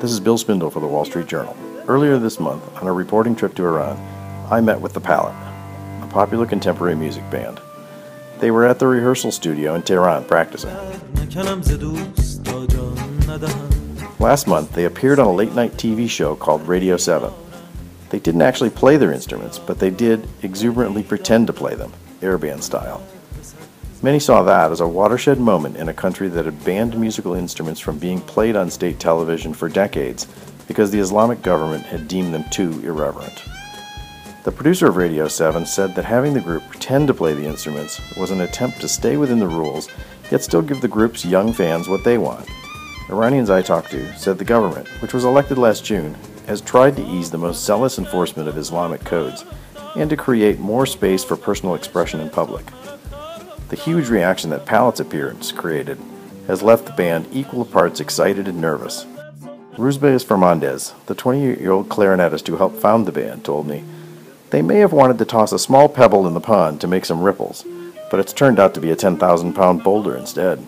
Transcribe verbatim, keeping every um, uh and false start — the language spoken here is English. This is Bill Spindle for the Wall Street Journal. Earlier this month, on a reporting trip to Iran, I met with The Pallett, a popular contemporary music band. They were at the rehearsal studio in Tehran practicing. Last month, they appeared on a late-night T V show called Radio seven. They didn't actually play their instruments, but they did exuberantly pretend to play them, airband style. Many saw that as a watershed moment in a country that had banned musical instruments from being played on state television for decades because the Islamic government had deemed them too irreverent. The producer of Radio seven said that having the group pretend to play the instruments was an attempt to stay within the rules, yet still give the group's young fans what they want. Iranians I talked to said the government, which was elected last June, has tried to ease the most zealous enforcement of Islamic codes and to create more space for personal expression in public. The huge reaction that Pallett's appearance created has left the band equal parts excited and nervous. Ruzbez Fernandez, the twenty-year-old clarinetist who helped found the band, told me, "They may have wanted to toss a small pebble in the pond to make some ripples, but it's turned out to be a ten thousand pound boulder instead."